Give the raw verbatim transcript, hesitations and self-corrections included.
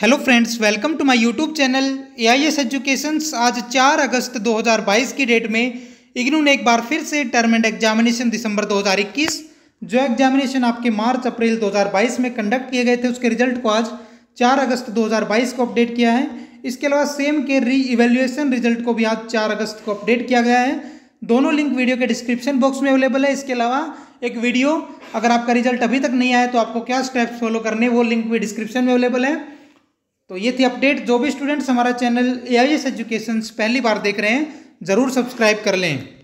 Hello friends, welcome to my YouTube channel A I S educations. आज चार अगस्त दो हज़ार बाईस की डेट में इग्नू ने एक बार फिर से टर्म एंड एग्जामिनेशन दिसंबर दो हज़ार इक्कीस, जो एग्जामिनेशन आपके मार्च अप्रैल दो हज़ार बाईस में कंडक्ट किए गए थे, उसके रिजल्ट को आज चार अगस्त दो हज़ार बाईस को अपडेट किया है। इसके अलावा सेम के री इवेल्युएसन रिजल्ट को भी आज चार अगस्त को अपडेट किया गया है। दोनों लिंक वीडियो के डिस्क्रिप्शन बॉक्स में अवेलेबल है। इसके अलावा एक वीडियो, अगर आपका रिजल्ट अभी तक नहीं आया तो आपको क्या स्टेप्स फॉलो करने, वो लिंक भी डिस्क्रिप्शन में अवेलेबल है। तो ये थी अपडेट। जो भी स्टूडेंट्स हमारा channel A I S educations पहली बार देख रहे हैं, ज़रूर सब्सक्राइब कर लें।